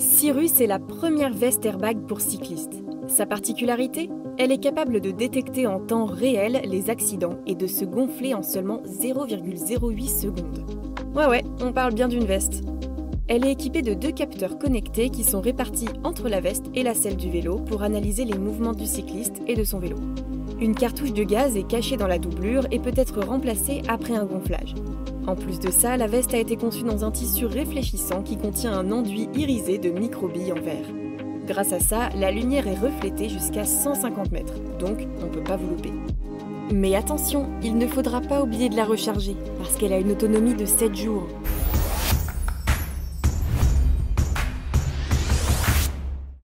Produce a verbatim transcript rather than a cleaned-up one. Cyrus est la première veste airbag pour cyclistes. Sa particularité, elle est capable de détecter en temps réel les accidents et de se gonfler en seulement zéro virgule zéro huit secondes. Ouais ouais, on parle bien d'une veste. Elle est équipée de deux capteurs connectés qui sont répartis entre la veste et la selle du vélo pour analyser les mouvements du cycliste et de son vélo. Une cartouche de gaz est cachée dans la doublure et peut être remplacée après un gonflage. En plus de ça, la veste a été conçue dans un tissu réfléchissant qui contient un enduit irisé de microbilles en verre. Grâce à ça, la lumière est reflétée jusqu'à cent cinquante mètres, donc on ne peut pas vous louper. Mais attention, il ne faudra pas oublier de la recharger, parce qu'elle a une autonomie de sept jours.